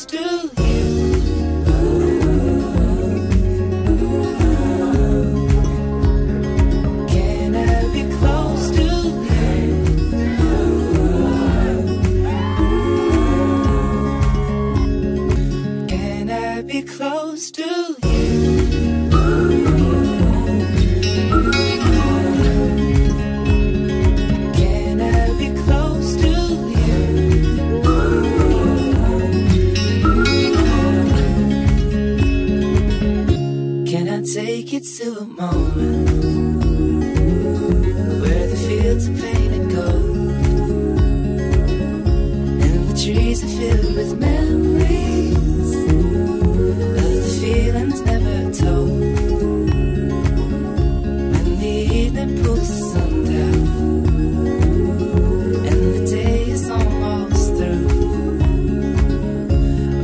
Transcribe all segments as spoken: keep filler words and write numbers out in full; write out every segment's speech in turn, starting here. still you. Can I be close to you? Can I be close to you? Take it to a moment where the fields are painted gold and the trees are filled with memories of the feelings never told. When the evening pulls the sun down and the day is almost through,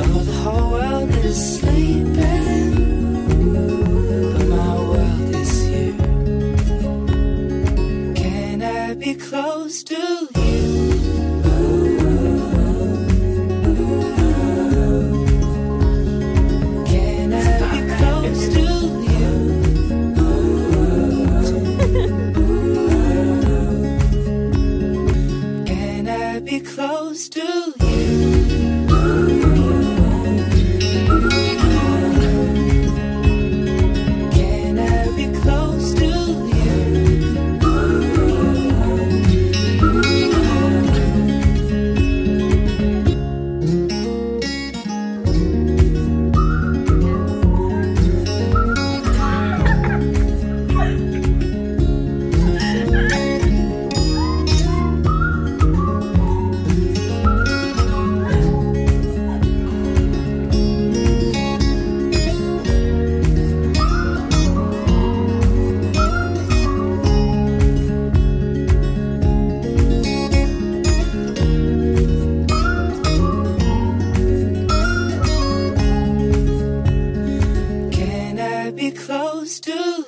oh, the whole world is sleeping. Be close to you. Can I be close to you? Can I be close to you? Be close to